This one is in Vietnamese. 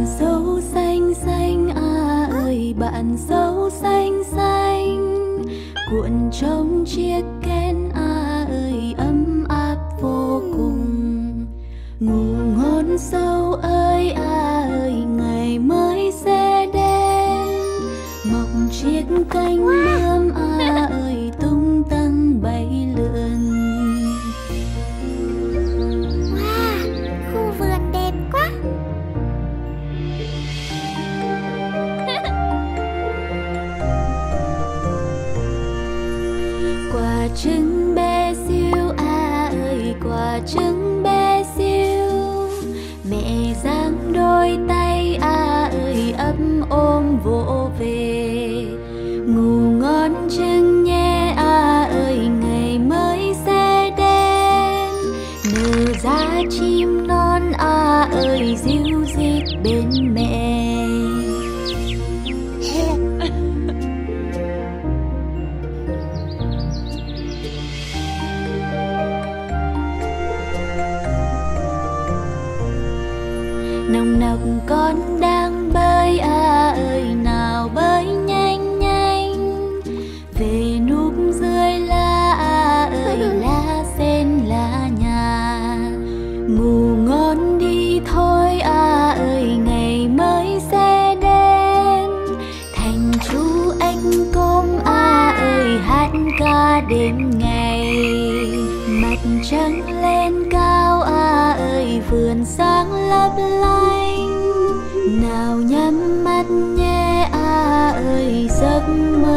Bạn dâu xanh xanh à ơi, bạn dâu xanh xanh cuộn trong chiếc kén à ơi, ấm áp vô cùng. Ngủ ngon dâu ơi à ơi, ngày mới sẽ đến. Mọc chiếc cánh bướm à ơi, tung tăng bay lượn. Trứng bé xíu à ơi, quả trứng bé xíu, mẹ giang đôi tay à ơi, ấm ôm vỗ về. Ngủ ngon trứng nhé à ơi, ngày mới sẽ đến. Nở ra chim non à ơi, ríu rít bên mẹ. Nòng nọc con đang bơi à ơi, nào bơi nhanh nhanh về núp dưới lá à ơi, lá sen lá nhà. Ngủ ngon đi thôi à ơi, ngày mới sẽ đến. Thành chú anh côm à ơi, hát ca đêm ngày. Mặt trăng lên cao à ơi, vườn sáng lấp lánh. Nào nhắm mắt nhé à ơi, giấc mơ